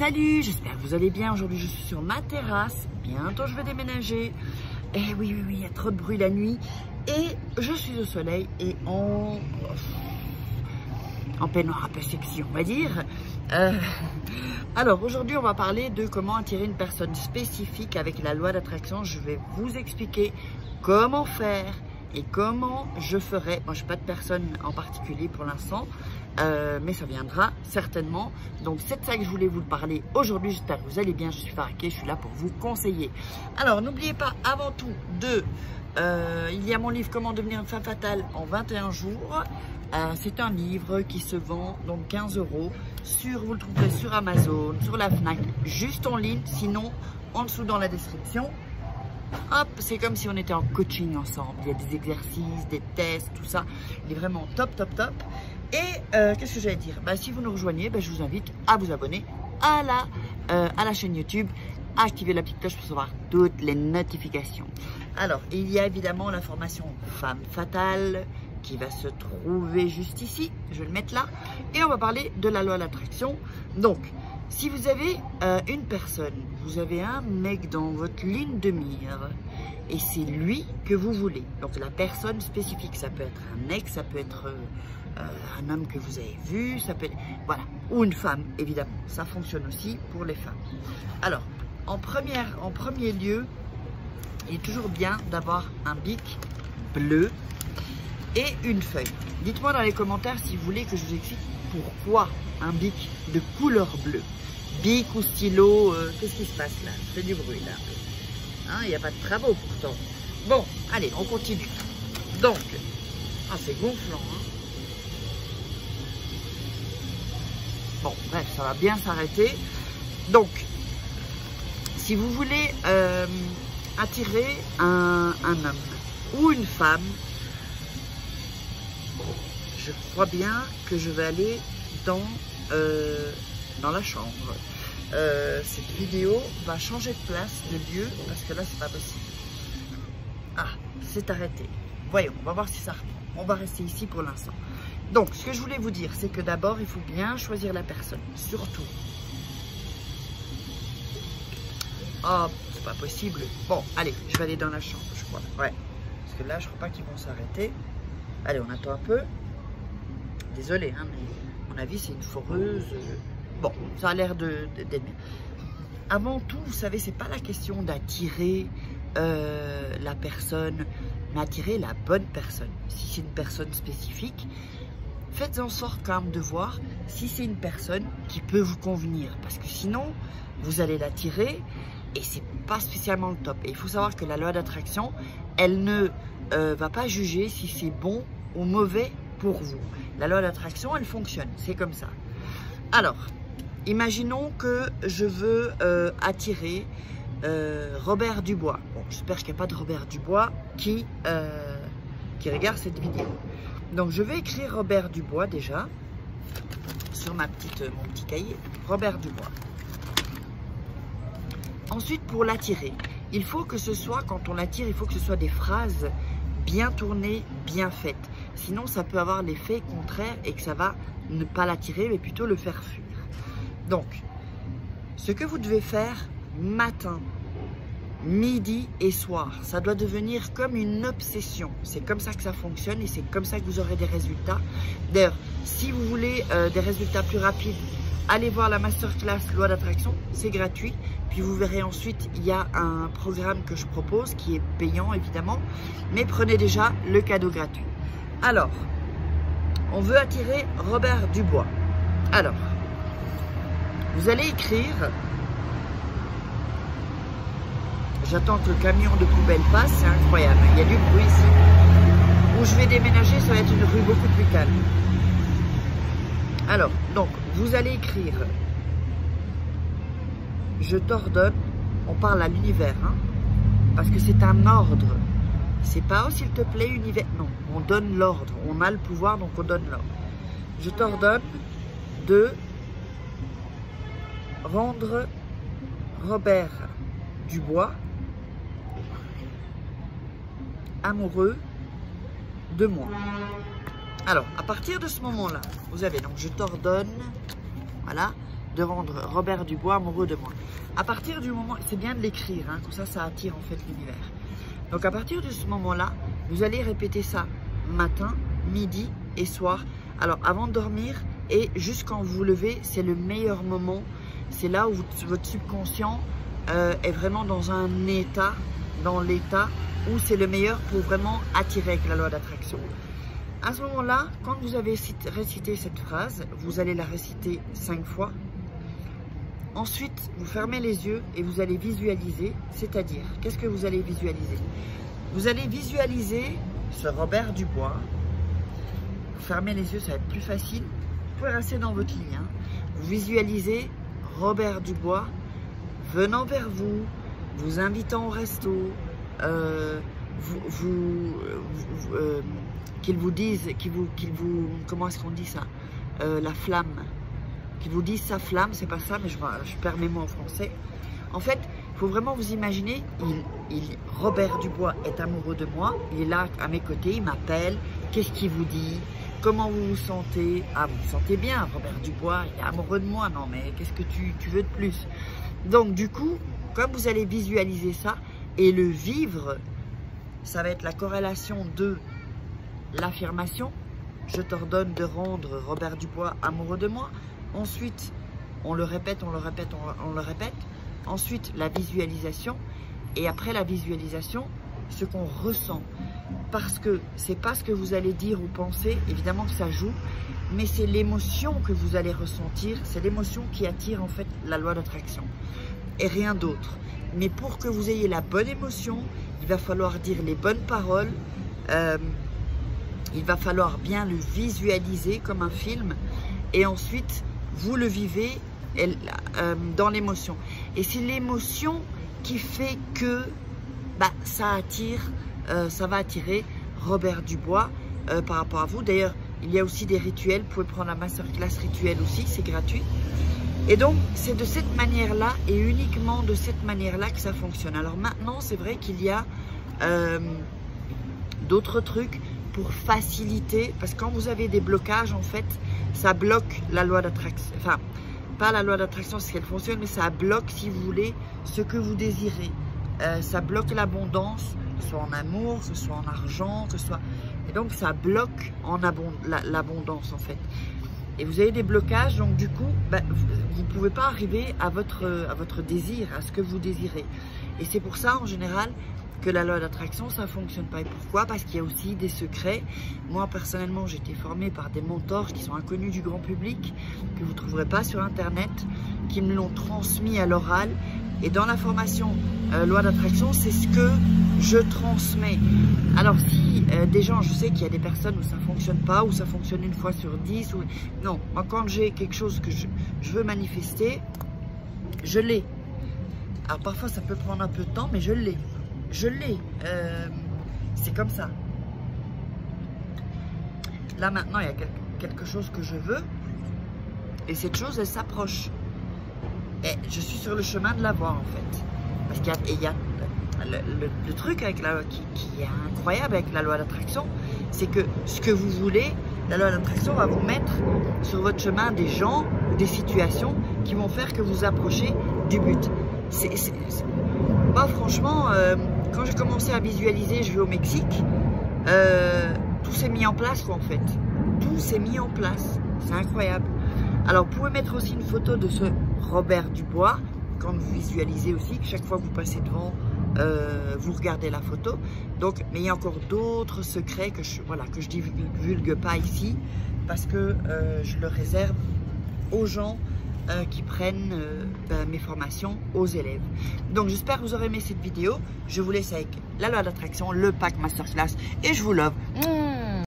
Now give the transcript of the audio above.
Salut, j'espère que vous allez bien. Aujourd'hui, je suis sur ma terrasse. Bientôt, je vais déménager. Et oui, il y a trop de bruit la nuit. Et je suis au soleil et en peignoir un peu sexy, on va dire. Alors, aujourd'hui, on va parler de comment attirer une personne spécifique avec la loi d'attraction. Je vais vous expliquer comment faire et comment je ferai. Moi, je n'ai pas de personne en particulier pour l'instant. Mais ça viendra certainement. Donc c'est de ça que je voulais vous parler aujourd'hui. J'espère que vous allez bien, je suis Farah Kay, je suis là pour vous conseiller. Alors n'oubliez pas avant tout de il y a mon livre Comment devenir une femme fatale en 21 jours. C'est un livre qui se vend donc 15 euros. Vous le trouverez sur Amazon, sur la Fnac, juste en ligne. Sinon en dessous dans la description. Hop, c'est comme si on était en coaching ensemble. Il y a des exercices, des tests, tout ça. Il est vraiment top. Et qu'est-ce que j'allais dire? Si vous nous rejoignez, je vous invite à vous abonner à la chaîne YouTube, à activer la petite cloche pour recevoir toutes les notifications. Alors, il y a évidemment la formation Femme Fatale qui va se trouver juste ici. Je vais le mettre là. Et on va parler de la loi d'attraction. Donc, si vous avez une personne, vous avez un mec dans votre ligne de mire et c'est lui que vous voulez. Donc la personne spécifique, ça peut être un ex, ça peut être un homme que vous avez vu, ça peut être, voilà, ou une femme évidemment. Ça fonctionne aussi pour les femmes. Alors en premier lieu, il est toujours bien d'avoir un bic bleu et une feuille. Dites-moi dans les commentaires si vous voulez que je vous explique pourquoi un bic de couleur bleue. Bic ou stylo, qu'est-ce qui se passe là? Je fais du bruit là. Il n'y a pas de travaux pourtant. Bon, allez, on continue. Donc, c'est gonflant. Bon, bref, ça va bien s'arrêter. Donc, si vous voulez attirer un homme ou une femme, je crois bien que je vais aller dans la chambre. Cette vidéo va changer de place, de lieu, parce que là c'est pas possible. C'est arrêté. Voyons, on va voir si ça reprend. On va rester ici pour l'instant. Donc ce que je voulais vous dire, c'est que d'abord il faut bien choisir la personne, surtout. C'est pas possible. Bon, allez, je vais aller dans la chambre, je crois. Ouais, parce que là je crois pas qu'ils vont s'arrêter. Allez, on attend un peu. Désolé, mais à mon avis c'est une foreuse. Bon, ça a l'air d'être bien. Avant tout, vous savez, c'est pas la question d'attirer la personne, mais attirer la bonne personne. Si c'est une personne spécifique, faites en sorte quand même de voir si c'est une personne qui peut vous convenir. Parce que sinon, vous allez l'attirer et c'est pas spécialement le top. Et il faut savoir que la loi d'attraction, elle ne va pas juger si c'est bon ou mauvais pour vous. La loi d'attraction, elle fonctionne, c'est comme ça. Alors, imaginons que je veux attirer Robert Dubois. Bon, j'espère qu'il n'y a pas de Robert Dubois qui regarde cette vidéo. Donc, je vais écrire Robert Dubois déjà sur mon petit cahier. Robert Dubois. Ensuite, pour l'attirer, il faut que ce soit, quand on l'attire, il faut que ce soit des phrases bien tournées, bien faites. Sinon, ça peut avoir l'effet contraire et que ça va ne pas l'attirer, mais plutôt le faire fuir. Donc, ce que vous devez faire matin, midi et soir, ça doit devenir comme une obsession. C'est comme ça que ça fonctionne et c'est comme ça que vous aurez des résultats. D'ailleurs, si vous voulez des résultats plus rapides, allez voir la masterclass Loi d'attraction, c'est gratuit. Puis vous verrez ensuite, il y a un programme que je propose qui est payant évidemment, mais prenez déjà le cadeau gratuit. Alors, on veut attirer Robert Dubois. Alors, vous allez écrire. J'attends que le camion de poubelle passe, c'est incroyable. Il y a du bruit ici. Où je vais déménager, ça va être une rue beaucoup plus calme. Alors, donc, vous allez écrire. Je t'ordonne. On parle à l'univers, parce que c'est un ordre. C'est pas, oh, s'il te plaît, univers. Non, on donne l'ordre. On a le pouvoir, donc on donne l'ordre. Je t'ordonne de rendre Robert Dubois amoureux de moi. Alors, à partir de ce moment-là, vous avez donc je t'ordonne, voilà, de rendre Robert Dubois amoureux de moi. À partir du moment, c'est bien de l'écrire, hein, comme ça, ça attire en fait l'univers. Donc à partir de ce moment-là, vous allez répéter ça matin, midi et soir. Alors avant de dormir et jusqu'en vous levez, c'est le meilleur moment. C'est là où votre subconscient est vraiment dans un état, dans l'état où c'est le meilleur pour vraiment attirer avec la loi d'attraction. À ce moment-là, quand vous avez récité cette phrase, vous allez la réciter 5 fois. Ensuite, vous fermez les yeux et vous allez visualiser, c'est-à-dire, qu'est-ce que vous allez visualiser? Vous allez visualiser ce Robert Dubois. Vous fermez les yeux, ça va être plus facile. Vous pouvez rester dans votre lit, hein. Vous visualisez Robert Dubois venant vers vous, vous invitant au resto, qu'il vous dise, comment est-ce qu'on dit ça, la flamme, qu'il vous dise sa flamme, c'est pas ça, mais je perds mes mots en français. En fait, il faut vraiment vous imaginer, Robert Dubois est amoureux de moi, il est là à mes côtés, il m'appelle, qu'est-ce qu'il vous dit, comment vous vous sentez? Ah, vous vous sentez bien, Robert Dubois, il est amoureux de moi, non mais qu'est-ce que tu veux de plus? Donc du coup, comme vous allez visualiser ça et le vivre, ça va être la corrélation de l'affirmation, je t'ordonne de rendre Robert Dubois amoureux de moi. Ensuite, on le répète, on le répète, on le répète. Ensuite, la visualisation. Et après la visualisation, ce qu'on ressent. Parce que c'est pas ce que vous allez dire ou penser, évidemment que ça joue, mais c'est l'émotion que vous allez ressentir, c'est l'émotion qui attire en fait la loi d'attraction. Et rien d'autre. Mais pour que vous ayez la bonne émotion, il va falloir dire les bonnes paroles, il va falloir bien le visualiser comme un film, et ensuite vous le vivez dans l'émotion. Et c'est l'émotion qui fait que bah, ça attire, ça va attirer Robert Dubois par rapport à vous. D'ailleurs, il y a aussi des rituels, vous pouvez prendre la masterclass rituel aussi, c'est gratuit. Et donc, c'est de cette manière-là et uniquement de cette manière-là que ça fonctionne. Alors maintenant, c'est vrai qu'il y a d'autres trucs pour faciliter, parce que quand vous avez des blocages, en fait, ça bloque la loi d'attraction. Enfin, pas la loi d'attraction, c'est qu'elle fonctionne, mais ça bloque, si vous voulez, ce que vous désirez. Ça bloque l'abondance, que ce soit en amour, que ce soit en argent, que ce soit... Et donc, ça bloque l'abondance, en fait. Et vous avez des blocages, donc du coup, ben, vous ne pouvez pas arriver à votre désir, à ce que vous désirez. Et c'est pour ça, en général, que la loi d'attraction, ça ne fonctionne pas. Et pourquoi? Parce qu'il y a aussi des secrets. Moi, personnellement, j'ai été formée par des mentors qui sont inconnus du grand public, que vous ne trouverez pas sur Internet, qui me l'ont transmis à l'oral. Et dans la formation loi d'attraction, c'est ce que je transmets. Alors si des gens, je sais qu'il y a des personnes où ça ne fonctionne pas, où ça fonctionne 1 fois sur 10, ou... non, moi quand j'ai quelque chose que je veux manifester, je l'ai. Alors parfois ça peut prendre un peu de temps, mais je l'ai. Je l'ai. C'est comme ça. Là maintenant, il y a quelque chose que je veux, et cette chose, elle s'approche. Et je suis sur le chemin de l'avoir en fait. Parce qu'il y a le truc avec la, qui est incroyable avec la loi d'attraction, c'est que ce que vous voulez, la loi d'attraction va vous mettre sur votre chemin des gens ou des situations qui vont faire que vous approchez du but. Moi, franchement, quand j'ai commencé à visualiser, je vais au Mexique, tout s'est mis en place quoi en fait. Tout s'est mis en place. C'est incroyable. Alors, vous pouvez mettre aussi une photo de ce Robert Dubois, quand vous visualisez aussi, que chaque fois que vous passez devant, vous regardez la photo. Donc, mais il y a encore d'autres secrets que je divulgue pas ici, parce que je le réserve aux gens qui prennent mes formations, aux élèves. Donc, j'espère que vous aurez aimé cette vidéo. Je vous laisse avec la loi d'attraction, le pack masterclass, et je vous love.